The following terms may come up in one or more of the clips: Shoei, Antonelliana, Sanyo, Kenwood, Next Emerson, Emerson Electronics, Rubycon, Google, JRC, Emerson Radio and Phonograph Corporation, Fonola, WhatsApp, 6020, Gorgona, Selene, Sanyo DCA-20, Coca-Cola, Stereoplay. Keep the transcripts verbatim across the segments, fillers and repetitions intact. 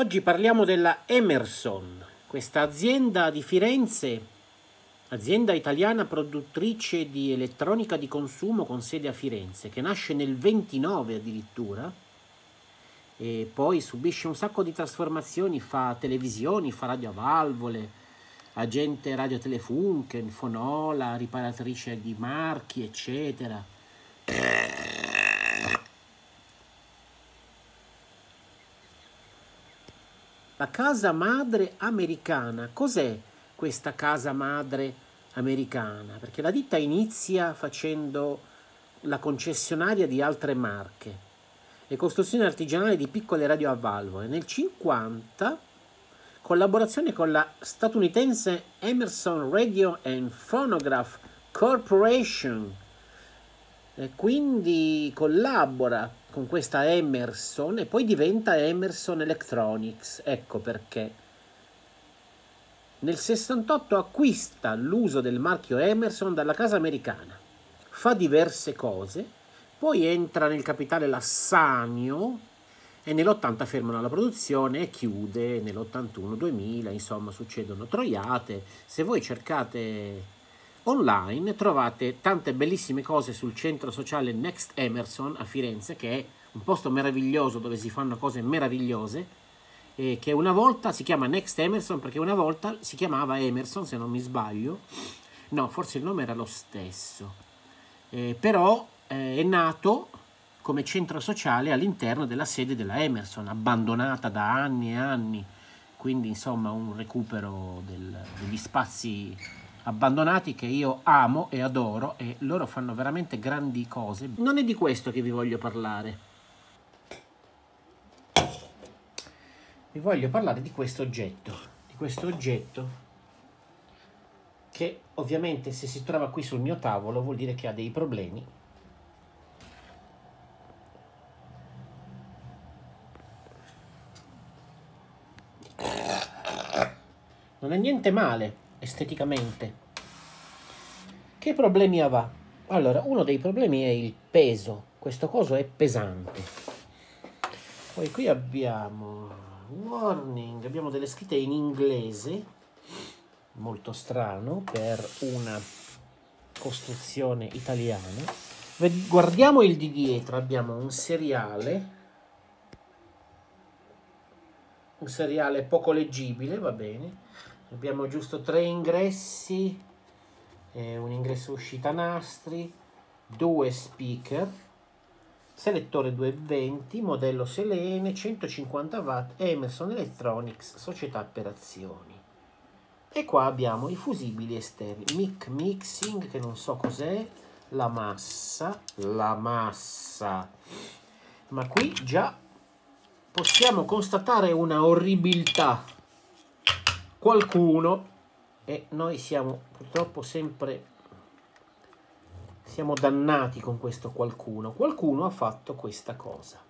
Oggi parliamo della Emerson, questa azienda di Firenze, azienda italiana produttrice di elettronica di consumo con sede a Firenze, che nasce nel ventinove addirittura e poi subisce un sacco di trasformazioni, fa televisioni, fa radiovalvole, agente radiotelefunken, fonola, riparatrice di marchi, eccetera. La casa madre americana. Cos'è questa casa madre americana? Perché la ditta inizia facendo la concessionaria di altre marche e costruzione artigianale di piccole radio a valvole. Nel cinquanta, collaborazione con la statunitense Emerson Radio and Phonograph Corporation. E quindi collabora con questa Emerson e poi diventa Emerson Electronics. Ecco perché nel sessantotto acquista l'uso del marchio Emerson dalla casa americana, fa diverse cose, poi entra nel capitale la Sanyo e nell'ottanta fermano la produzione e chiude nell'ottantuno duemila, insomma succedono troiate. Se voi cercate online trovate tante bellissime cose sul centro sociale Next Emerson a Firenze, che è un posto meraviglioso dove si fanno cose meravigliose, e che una volta si chiama Next Emerson perché una volta si chiamava Emerson, se non mi sbaglio, no, forse il nome era lo stesso, eh, però eh, è nato come centro sociale all'interno della sede della Emerson, abbandonata da anni e anni, quindi insomma un recupero del, degli spazi abbandonati che io amo e adoro, e loro fanno veramente grandi cose. Non è di questo che vi voglio parlare. Vi voglio parlare di questo oggetto, di questo oggetto che ovviamente se si trova qui sul mio tavolo vuol dire che ha dei problemi. Non è niente male esteticamente. Che problemi aveva? Allora, uno dei problemi è il peso. Questo coso è pesante. Poi qui abbiamo warning, abbiamo delle scritte in inglese, molto strano per una costruzione italiana. Guardiamo il di dietro, abbiamo un seriale un seriale poco leggibile, va bene. Abbiamo giusto tre ingressi, eh, un ingresso uscita nastri, due speaker, selettore duecentoventi, modello Selene, centocinquanta watt, Emerson Electronics, società per azioni. E qua abbiamo i fusibili esterni, mic mixing, che non so cos'è, la massa, la massa. Ma qui già possiamo constatare una orribilità. Qualcuno, e noi siamo purtroppo sempre, siamo dannati con questo qualcuno, qualcuno ha fatto questa cosa,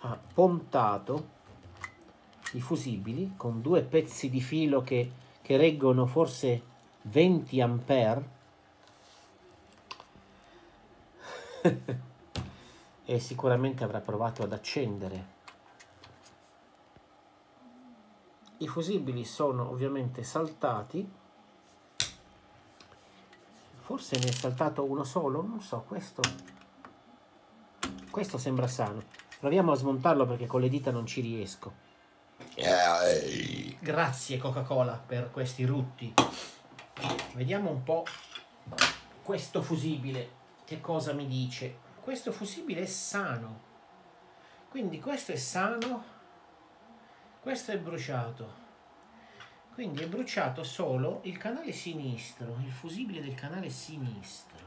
ha pontato i fusibili con due pezzi di filo che, che reggono forse venti ampere e sicuramente avrà provato ad accendere. I fusibili sono ovviamente saltati, forse ne è saltato uno solo, non so, questo, questo sembra sano. Proviamo a smontarlo perché con le dita non ci riesco. Grazie Coca-Cola per questi rutti. Vediamo un po' questo fusibile, che cosa mi dice. Questo fusibile è sano, quindi questo è sano. Questo è bruciato, quindi è bruciato solo il canale sinistro, il fusibile del canale sinistro.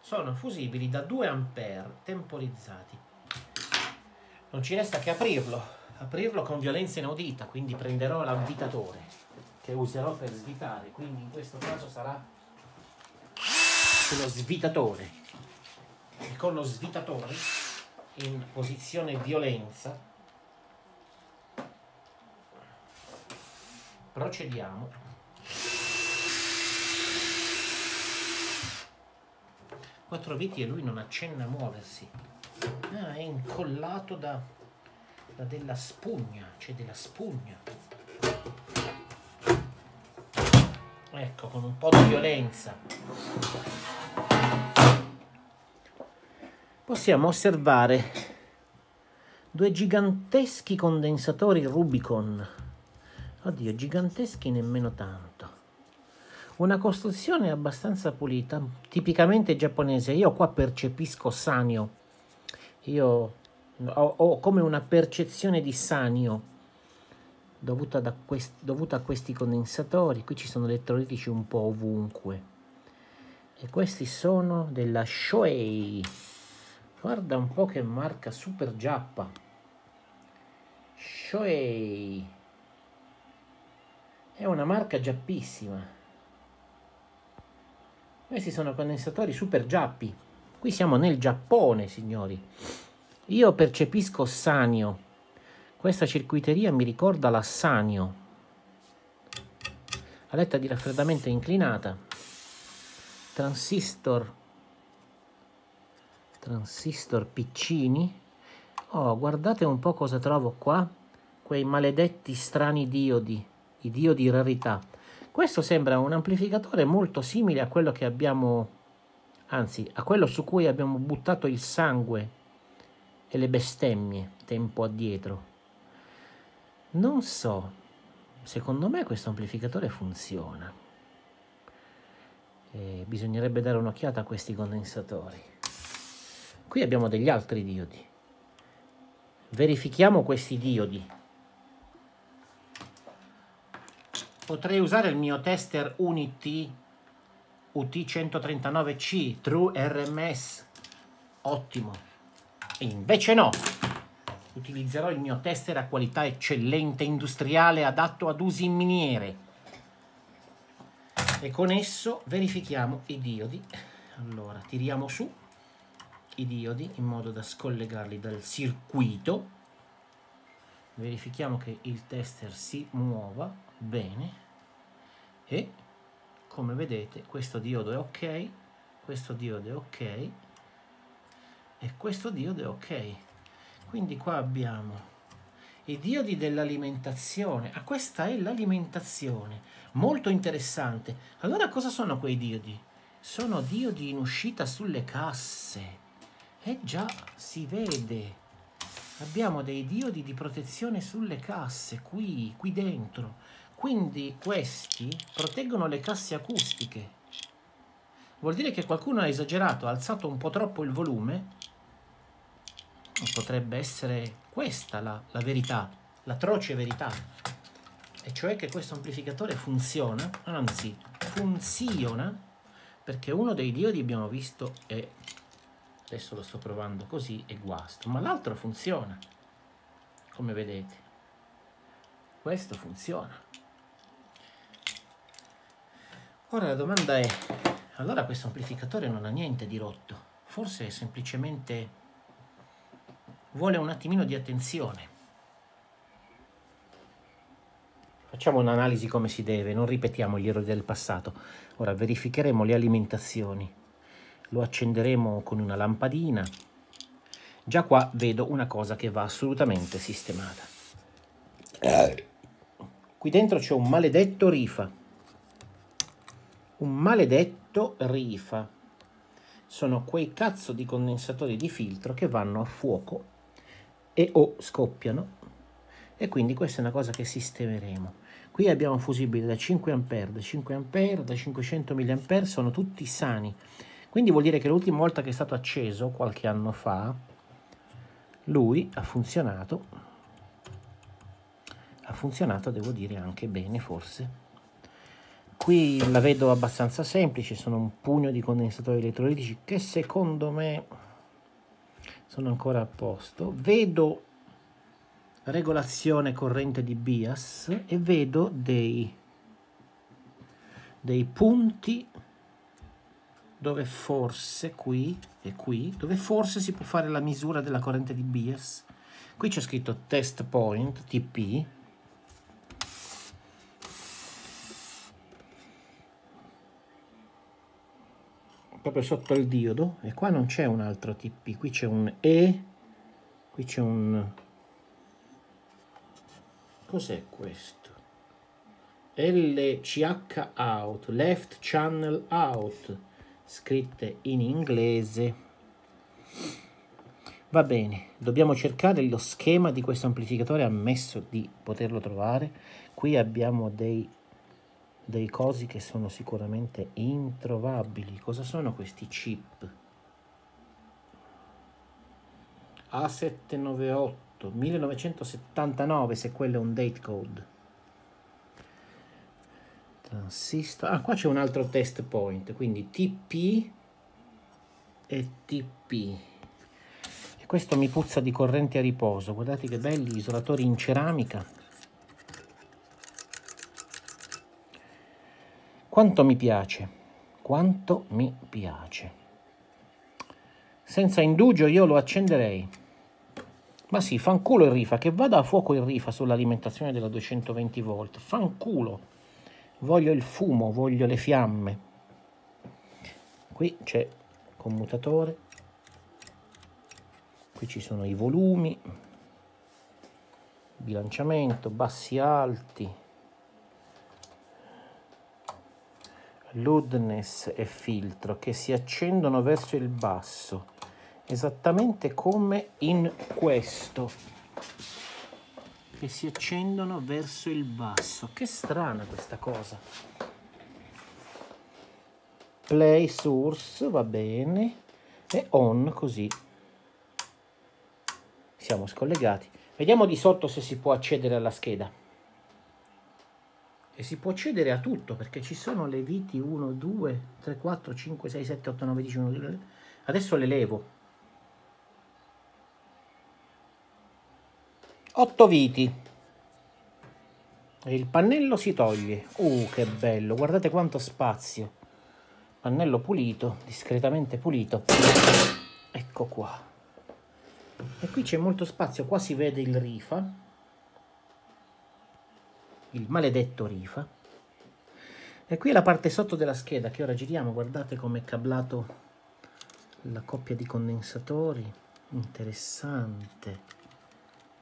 Sono fusibili da due ampere temporizzati. Non ci resta che aprirlo, aprirlo con violenza inaudita, quindi prenderò l'avvitatore che userò per svitare, quindi in questo caso sarà uno svitatore. E con lo svitatore in posizione violenza procediamo. Quattro viti e lui non accenna a muoversi. Ah, è incollato da, da porta della spugna, cioè della spugna. Ecco, con un po' di violenza. Possiamo osservare due giganteschi condensatori Rubycon. Oddio, giganteschi nemmeno tanto. Una costruzione abbastanza pulita, tipicamente giapponese. Io qua percepisco Sanyo. Io ho, ho come una percezione di Sanyo. Dovuta, da quest- dovuta a questi condensatori. Qui ci sono elettrolitici un po' ovunque, e questi sono della Shoei. Guarda un po' che marca super giappa, Shoei, è una marca giappissima. Questi sono condensatori super giappi. Qui siamo nel Giappone, signori. Io percepisco Sanyo. Questa circuiteria mi ricorda la Sanyo. Aletta di raffreddamento inclinata. Transistor. Transistor piccini. Oh, guardate un po' cosa trovo qua. Quei maledetti strani diodi. I diodi rarità. Questo sembra un amplificatore molto simile a quello che abbiamo... Anzi, a quello su cui abbiamo buttato il sangue e le bestemmie tempo addietro. Non so, secondo me questo amplificatore funziona. E bisognerebbe dare un'occhiata a questi condensatori. Qui abbiamo degli altri diodi. Verifichiamo questi diodi. Potrei usare il mio tester Unity U T centotrentanove C True R M S. Ottimo. E invece no. Utilizzerò il mio tester a qualità eccellente industriale adatto ad usi in miniere, e con esso verifichiamo i diodi. Allora tiriamo su i diodi in modo da scollegarli dal circuito, verifichiamo che il tester si muova bene e, come vedete, questo diodo è ok, questo diodo è ok e questo diodo è ok. Quindi qua abbiamo i diodi dell'alimentazione. Ah, questa è l'alimentazione. Molto interessante. Allora cosa sono quei diodi? Sono diodi in uscita sulle casse. E già, si vede. Abbiamo dei diodi di protezione sulle casse, qui, qui dentro. Quindi questi proteggono le casse acustiche. Vuol dire che qualcuno ha esagerato, ha alzato un po' troppo il volume. Potrebbe essere questa la, la verità, l'atroce verità, e cioè che questo amplificatore funziona, anzi funziona, perché uno dei diodi abbiamo visto è, adesso lo sto provando così e guasto, ma l'altro funziona, come vedete, questo funziona. Ora la domanda è, allora questo amplificatore non ha niente di rotto, forse è semplicemente... vuole un attimino di attenzione. Facciamo un'analisi come si deve, non ripetiamo gli errori del passato. Ora verificheremo le alimentazioni. Lo accenderemo con una lampadina. Già qua vedo una cosa che va assolutamente sistemata. Qui dentro c'è un maledetto rifa. Un maledetto rifa. Sono quei cazzo di condensatori di filtro che vanno a fuoco e o scoppiano, e quindi questa è una cosa che sistemeremo. Qui abbiamo fusibili da cinque ampere, da cinque ampere, da cinquecento milliampere, sono tutti sani, quindi vuol dire che l'ultima volta che è stato acceso, qualche anno fa, lui ha funzionato, ha funzionato devo dire anche bene forse. Qui la vedo abbastanza semplice, sono un pugno di condensatori elettrolitici che secondo me sono ancora a posto. Vedo regolazione corrente di bias e vedo dei, dei punti dove forse, qui e qui, dove forse si può fare la misura della corrente di bias. Qui c'è scritto test point, T P. Proprio sotto il diodo, e qua non c'è un altro T P, qui c'è un E, qui c'è un Cos'è questo? L C H out, left channel out, scritte in inglese. Va bene, dobbiamo cercare lo schema di questo amplificatore, ammesso di poterlo trovare. Qui abbiamo dei, dei cosi che sono sicuramente introvabili. Cosa sono questi chip? A sette novantotto, millenovecentosettantanove, se quello è un date code. Transistor. Ah, qua c'è un altro test point, quindi T P e T P. E questo mi puzza di corrente a riposo. Guardate che belli isolatori in ceramica. Quanto mi piace, quanto mi piace. Senza indugio io lo accenderei. Ma sì, fanculo il rifa, che vada a fuoco il rifa sull'alimentazione della duecentoventi volt, fanculo, voglio il fumo, voglio le fiamme. Qui c'è commutatore, qui ci sono i volumi, bilanciamento, bassi alti, loudness e filtro che si accendono verso il basso. Esattamente come in questo, che si accendono verso il basso. Che strana questa cosa. Play source, va bene, e on, così siamo scollegati. Vediamo di sotto se si può accedere alla scheda, e si può accedere a tutto perché ci sono le viti uno, due, tre, quattro, cinque, sei, sette, otto, nove, dieci, undici. Adesso le levo. otto viti, e il pannello si toglie. Uh, che bello, guardate quanto spazio. Pannello pulito, discretamente pulito. Ecco qua. E qui c'è molto spazio, qua si vede il rifa, il maledetto rifa. E qui è la parte sotto della scheda che ora giriamo. Guardate come è cablato la coppia di condensatori, interessante.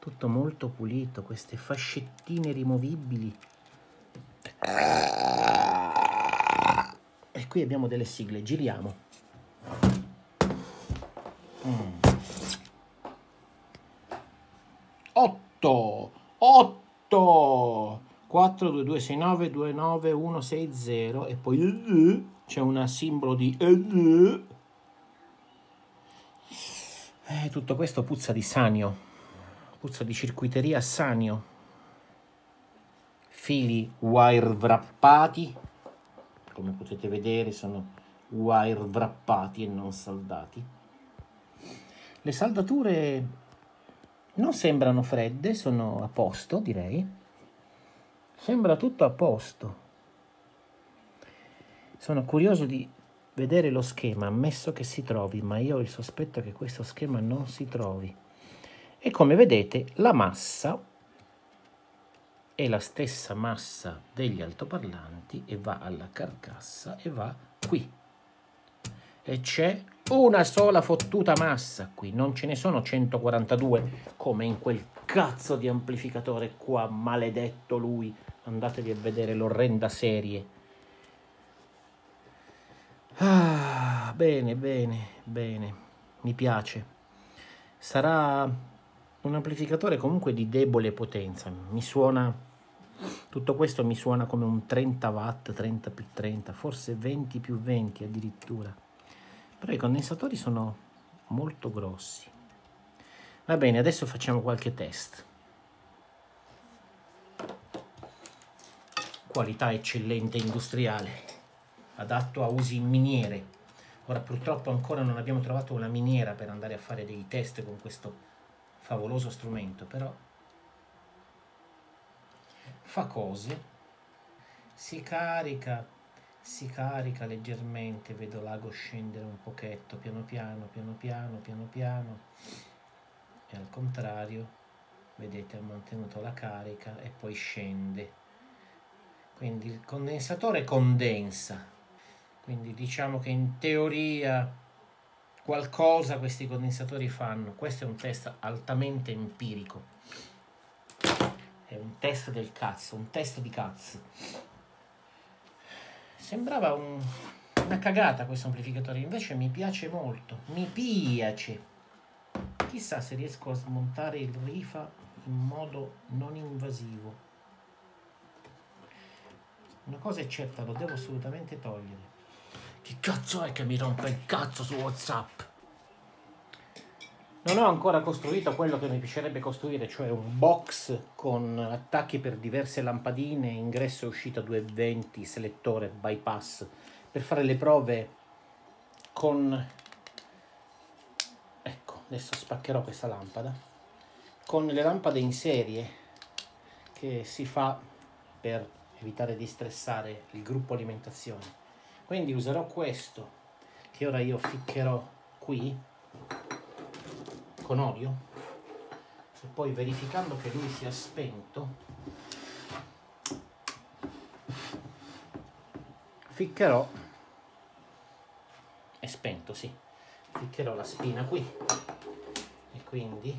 Tutto molto pulito, queste fascettine rimovibili. E qui abbiamo delle sigle, giriamo. otto, otto, quattro, due, due, sei, nove, due, nove, uno, sei, zero. E poi c'è un simbolo di... Eh, tutto questo puzza di Sanyo. Puzza di circuiteria Sanyo, fili wire wrappati, come potete vedere sono wire wrappati e non saldati. Le saldature non sembrano fredde, sono a posto, direi, sembra tutto a posto. Sono curioso di vedere lo schema, ammesso che si trovi, ma io ho il sospetto che questo schema non si trovi. E come vedete la massa è la stessa massa degli altoparlanti e va alla carcassa e va qui. E c'è una sola fottuta massa qui, non ce ne sono centoquarantadue come in quel cazzo di amplificatore qua, maledetto lui. Andatevi a vedere l'orrenda serie. Ah, bene, bene, bene, mi piace. Sarà un amplificatore comunque di debole potenza, mi suona, tutto questo mi suona come un trenta watt, trenta più trenta, forse venti più venti addirittura, però i condensatori sono molto grossi. Va bene, adesso facciamo qualche test. Qualità eccellente industriale, adatto a usi in miniere. Ora purtroppo ancora non abbiamo trovato una miniera per andare a fare dei test con questo favoloso strumento, però fa cose, si carica, si carica leggermente, vedo l'ago scendere un pochetto, piano piano, piano piano, piano piano, e al contrario, vedete, ha mantenuto la carica e poi scende, quindi il condensatore condensa, quindi diciamo che in teoria qualcosa questi condensatori fanno. Questo è un test altamente empirico, è un test test del cazzo, un test di cazzo. Sembrava un, una cagata questo amplificatore, invece mi piace molto, mi piace. Chissà se riesco a smontare il rifa in modo non invasivo. Una cosa è certa, lo devo assolutamente togliere. Che cazzo è che mi rompe il cazzo su WhatsApp? Non ho ancora costruito quello che mi piacerebbe costruire, cioè un box con attacchi per diverse lampadine, ingresso e uscita duecentoventi, selettore, bypass, per fare le prove con... Ecco, adesso spaccherò questa lampada. Con le lampade in serie, che si fa per evitare di stressare il gruppo alimentazione. Quindi userò questo, che ora io ficcherò qui... con olio, e poi verificando che lui sia spento ficcherò, è spento, sì, ficcherò la spina qui e quindi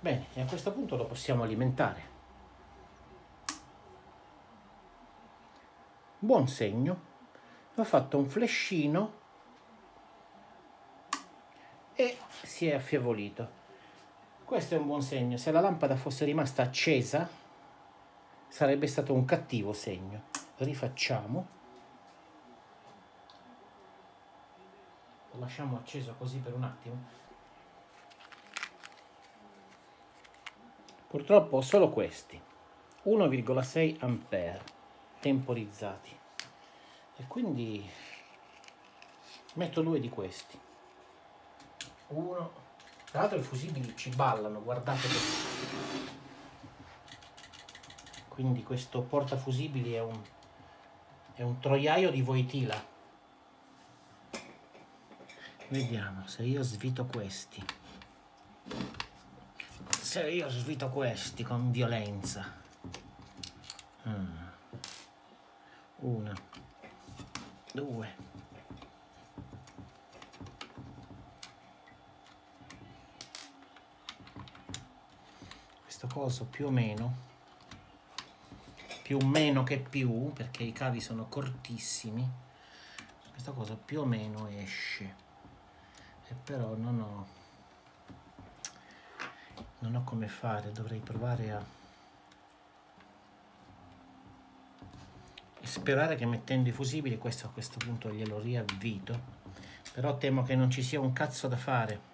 bene, e a questo punto lo possiamo alimentare. Buon segno, ho fatto un flashino e si è affievolito. Questo è un buon segno. Se la lampada fosse rimasta accesa sarebbe stato un cattivo segno. Rifacciamo, lo lasciamo acceso così per un attimo. Purtroppo ho solo questi uno virgola sei ampere temporizzati e quindi metto due di questi. Uno, tra l'altro i fusibili ci ballano, guardate questo. Quindi questo portafusibili è un, è un troiaio di Voitila. Vediamo se io svito questi, se io svito questi con violenza. Una, due. Coso più o meno, più o meno che più, perché i cavi sono cortissimi, questa cosa più o meno esce, e però non ho non ho come fare, dovrei provare a e sperare che mettendo i fusibili questo a questo punto glielo riavvito, però temo che non ci sia un cazzo da fare.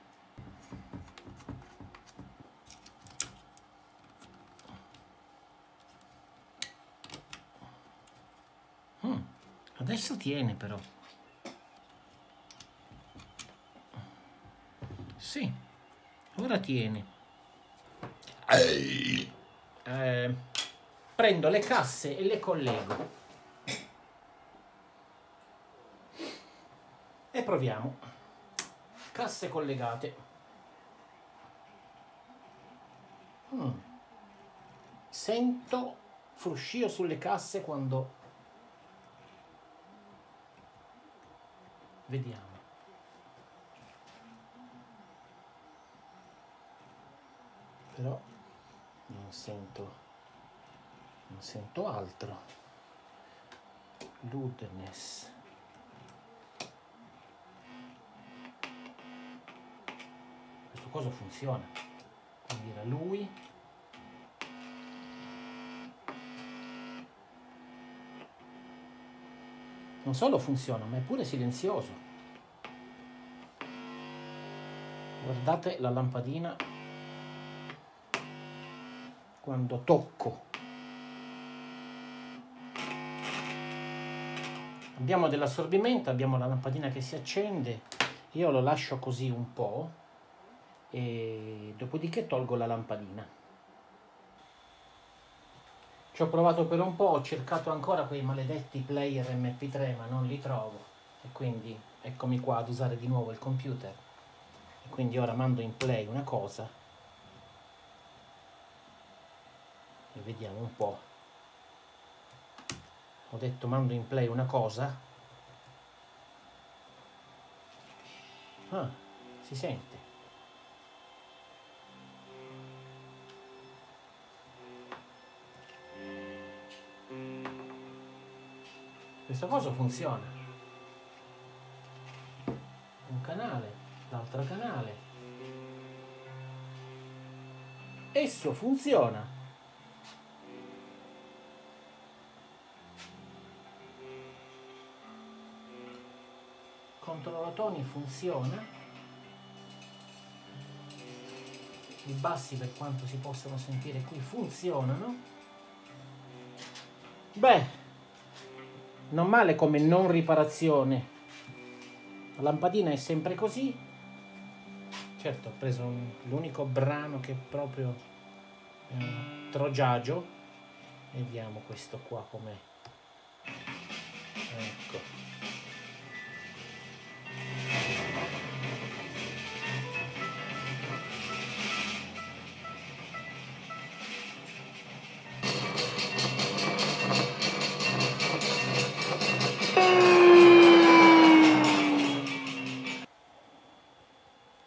Adesso tiene però. Sì, ora tiene. Eh, prendo le casse e le collego. E proviamo. Casse collegate. Mm. Sento fruscio sulle casse quando... Vediamo. Però non sento, non sento altro. Ludness. Questo coso funziona. Quindi era lui. Non solo funziona, ma è pure silenzioso. Guardate la lampadina quando tocco. Abbiamo dell'assorbimento, abbiamo la lampadina che si accende. Io lo lascio così un po' e dopodiché tolgo la lampadina. Ci ho provato per un po', ho cercato ancora quei maledetti player emme pi tre ma non li trovo e quindi eccomi qua ad usare di nuovo il computer. E quindi ora mando in play una cosa e vediamo un po'. Ho detto mando in play una cosa. Ah, si sente. Questa cosa funziona. Un canale, l'altro canale. Esso funziona. Controllatoni funziona. I bassi, per quanto si possano sentire qui, funzionano. Beh, non male come non riparazione. La lampadina è sempre così. Certo, ho preso l'unico brano che è proprio eh, trogiagio. Vediamo questo qua com'è. Ecco.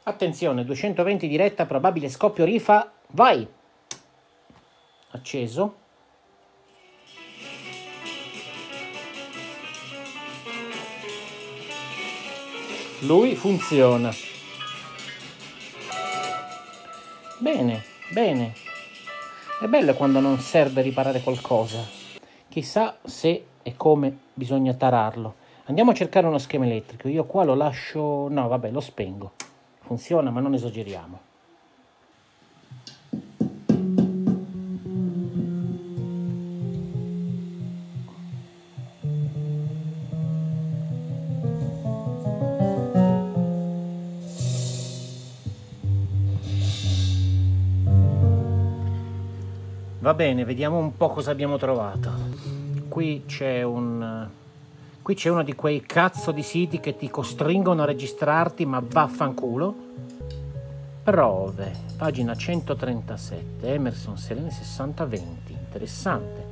Attenzione, duecentoventi diretta, probabile scoppio rifa, vai! Acceso. Lui funziona. Bene, bene. È bello quando non serve riparare qualcosa. Chissà se e come bisogna tararlo. Andiamo a cercare uno schema elettrico. Io qua lo lascio... no, vabbè, lo spengo. Funziona, ma non esageriamo. Va bene, vediamo un po' cosa abbiamo trovato. Qui c'è un... qui c'è uno di quei cazzo di siti che ti costringono a registrarti, ma vaffanculo. Prove, pagina centotrentasette, Emerson Selene sessanta venti, interessante.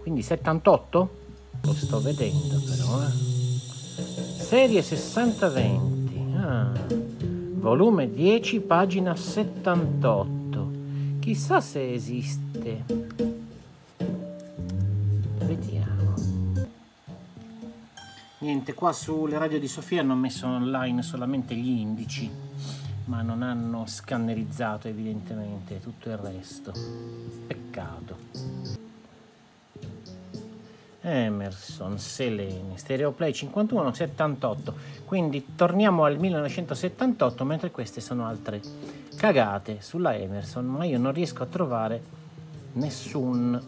Quindi settantotto? Lo sto vedendo però, eh. Serie sessanta venti, ah. Volume dieci, pagina settantotto. Chissà se esiste... Niente, qua sulle radio di Sofia hanno messo online solamente gli indici, ma non hanno scannerizzato evidentemente tutto il resto. Peccato. Emerson, Selene, Stereoplay cinquantuno settantotto. Quindi torniamo al millenovecentosettantotto, mentre queste sono altre cagate sulla Emerson, ma io non riesco a trovare nessun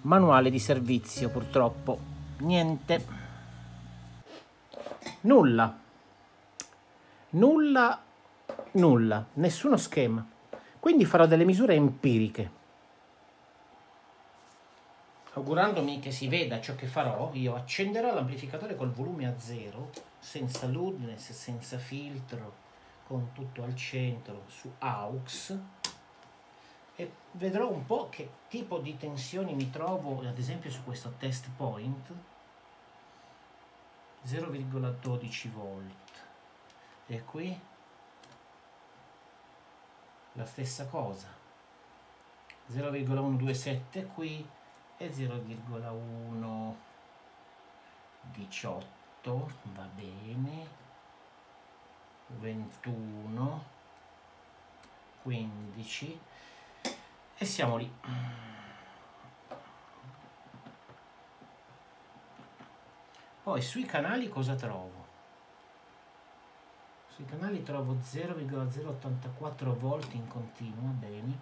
manuale di servizio, purtroppo. Niente. Nulla, nulla, nulla, nessuno schema. Quindi farò delle misure empiriche. Augurandomi che si veda ciò che farò, io accenderò l'amplificatore col volume a zero, senza loudness, senza filtro, con tutto al centro, su A U X, e vedrò un po' che tipo di tensioni mi trovo, ad esempio su questo test point. zero virgola dodici volt, e qui la stessa cosa, zero virgola centodventisette qui e zero virgola centodiciotto, va bene, ventuno, quindici e siamo lì. Poi sui canali cosa trovo? Sui canali trovo zero virgola zero ottantaquattro volt in continua, bene,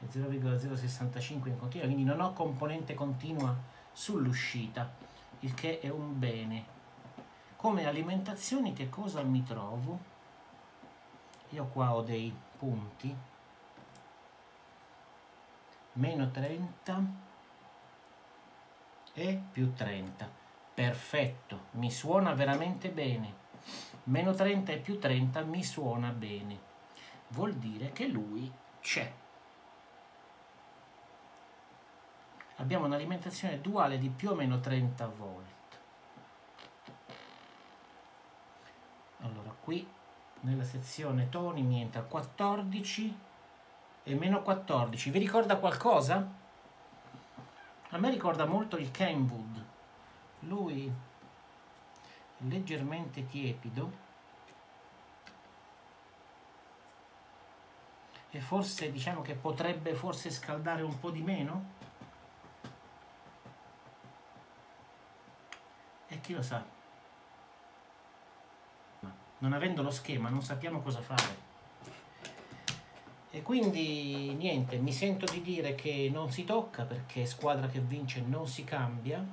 e zero virgola zero sessantacinque in continua, quindi non ho componente continua sull'uscita, il che è un bene. Come alimentazioni che cosa mi trovo? Io qua ho dei punti, meno trenta e più trenta. Perfetto, mi suona veramente bene. Meno trenta e più trenta mi suona bene. Vuol dire che lui c'è. Abbiamo un'alimentazione duale di più o meno trenta volt. Allora, qui nella sezione toni mi entra quattordici e meno quattordici. Vi ricorda qualcosa? A me ricorda molto il Kenwood. Lui è leggermente tiepido e forse diciamo che potrebbe forse scaldare un po' di meno, e chi lo sa, non avendo lo schema non sappiamo cosa fare. E quindi niente, mi sento di dire che non si tocca, perché squadra che vince non si cambia,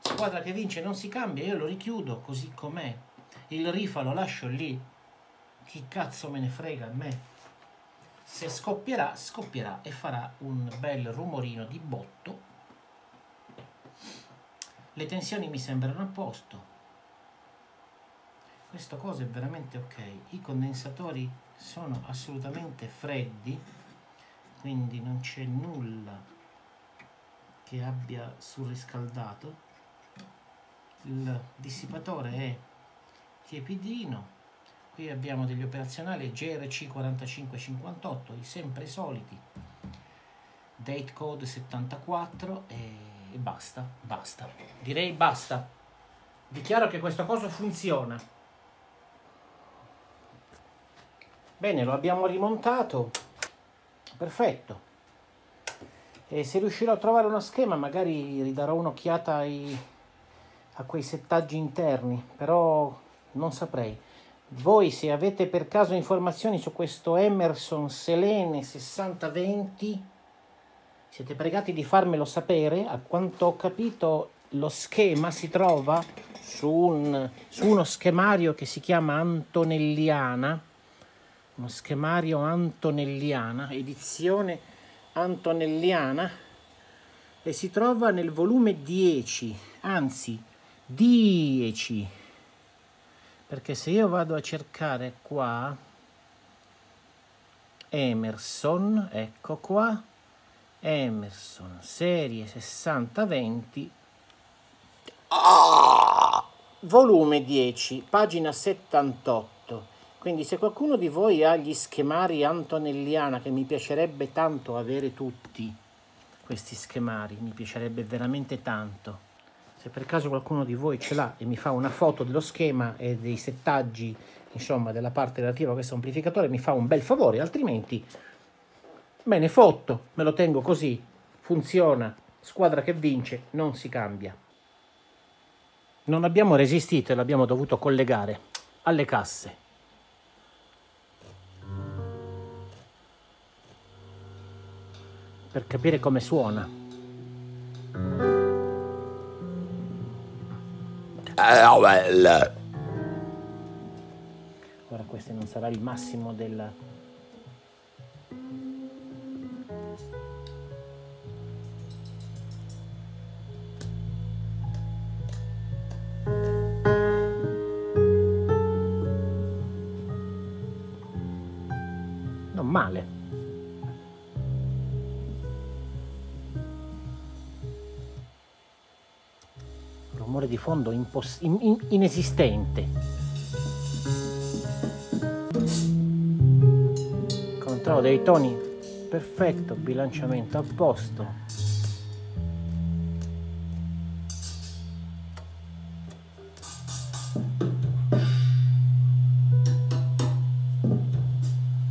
squadra che vince non si cambia, io lo richiudo così com'è, il rifa lo lascio lì, chi cazzo me ne frega a me, se scoppierà, scoppierà e farà un bel rumorino di botto. Le tensioni mi sembrano a posto, questa cosa è veramente ok, i condensatori sono assolutamente freddi, quindi non c'è nulla che abbia surriscaldato, il dissipatore è tiepidino, qui abbiamo degli operazionali J R C quarantacinque cinquantotto, i sempre soliti, date code settantaquattro e basta, basta, direi basta, dichiaro che questa cosa funziona. Bene, lo abbiamo rimontato, perfetto, e se riuscirò a trovare uno schema magari ridarò un'occhiata ai, a quei settaggi interni, però non saprei. Voi se avete per caso informazioni su questo Emerson Selene sessanta venti siete pregati di farmelo sapere. A quanto ho capito lo schema si trova su, un, su uno schemario che si chiama Antonelliana, uno schemario Antonelliana, edizione Antonelliana, e si trova nel volume dieci, anzi dieci, perché se io vado a cercare qua Emerson, ecco qua Emerson serie sessanta venti, oh! Volume dieci, pagina settantotto. Quindi se qualcuno di voi ha gli schemari Antonelliana, che mi piacerebbe tanto avere tutti questi schemari, mi piacerebbe veramente tanto, se per caso qualcuno di voi ce l'ha e mi fa una foto dello schema e dei settaggi, insomma, della parte relativa a questo amplificatore, mi fa un bel favore, altrimenti me ne fotto, me lo tengo così, funziona, squadra che vince non si cambia. Non abbiamo resistito e l'abbiamo dovuto collegare alle casse. Per capire come suona. Ora questo non sarà il massimo del... Non male. Di fondo in in inesistente, controllo dei toni perfetto, bilanciamento a posto,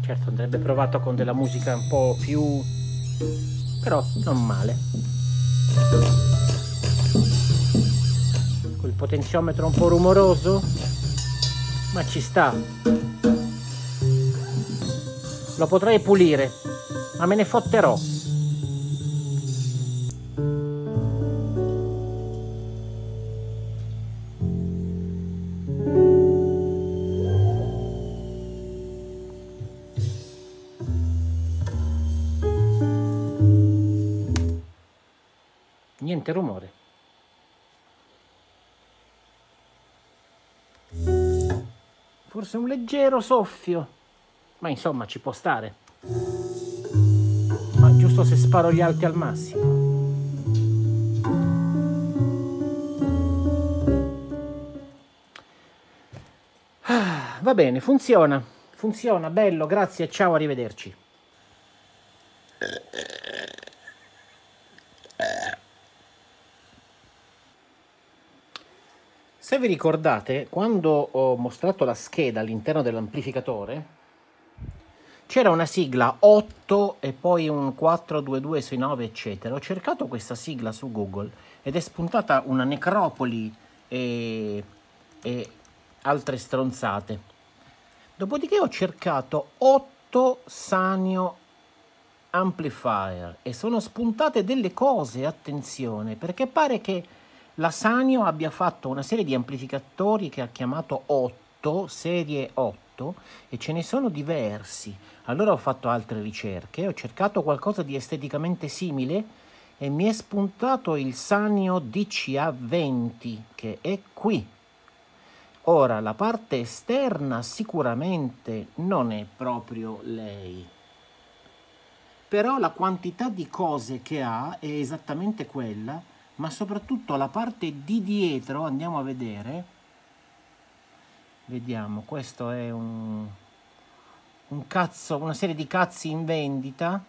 certo andrebbe provato con della musica un po' più, però non male. Potenziometro un po' rumoroso, ma ci sta, lo potrei pulire, ma me ne fotterò. Niente rumore. Forse un leggero soffio, ma insomma ci può stare, ma giusto se sparo gli alti al massimo. Ah, va bene, funziona, funziona, bello, grazie, ciao, arrivederci. Se vi ricordate, quando ho mostrato la scheda all'interno dell'amplificatore, c'era una sigla otto e poi un quattro due due sei nove, eccetera. Ho cercato questa sigla su Google ed è spuntata una necropoli e, e altre stronzate. Dopodiché ho cercato otto Sanyo Amplifier e sono spuntate delle cose, attenzione, perché pare che la Sanyo abbia fatto una serie di amplificatori che ha chiamato otto, serie otto, e ce ne sono diversi. Allora ho fatto altre ricerche, ho cercato qualcosa di esteticamente simile e mi è spuntato il Sanyo D C A venti, che è qui. Ora, la parte esterna sicuramente non è proprio lei, però la quantità di cose che ha è esattamente quella, ma soprattutto la parte di dietro, andiamo a vedere, vediamo, questo è un, un cazzo, una serie di cazzi in vendita,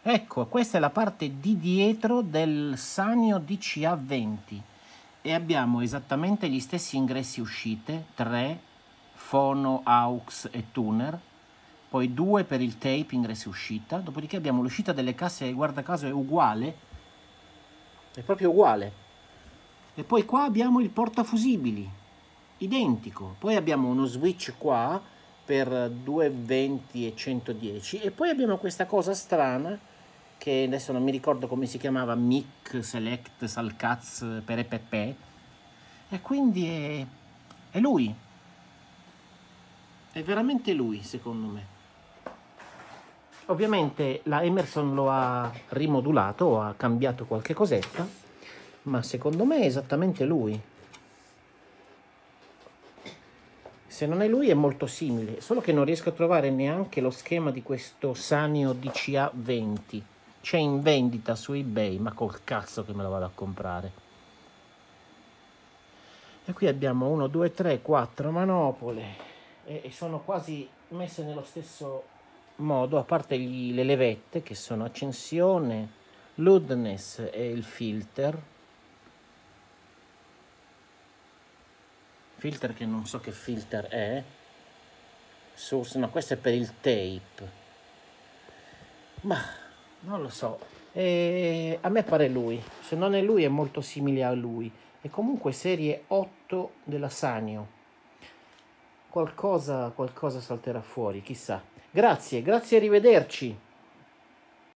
ecco, questa è la parte di dietro del Sanyo D C A venti e abbiamo esattamente gli stessi ingressi uscite, tre, fono, aux e tuner, poi due per il tape, ingressi uscita, dopodiché abbiamo l'uscita delle casse, guarda caso è uguale, è proprio uguale, e poi qua abbiamo il portafusibili identico, poi abbiamo uno switch qua per duecentoventi e centodieci e poi abbiamo questa cosa strana che adesso non mi ricordo come si chiamava, mic, select, salcaz, perepepe, e quindi è, è lui, è veramente lui secondo me. Ovviamente la Emerson lo ha rimodulato o ha cambiato qualche cosetta, ma secondo me è esattamente lui. Se non è lui è molto simile, solo che non riesco a trovare neanche lo schema di questo Sanyo D C A venti. C'è in vendita su eBay, ma col cazzo che me lo vado a comprare. E qui abbiamo uno, due, tre, quattro manopole e, e sono quasi messe nello stesso modo, a parte gli, le levette che sono accensione, loudness e il filter filter che non so che filter è, source, no, questo è per il tape, ma non lo so, e a me pare lui, se non è lui è molto simile a lui, e comunque serie otto della Sanyo. Qualcosa, qualcosa salterà fuori, chissà. Grazie, grazie, arrivederci.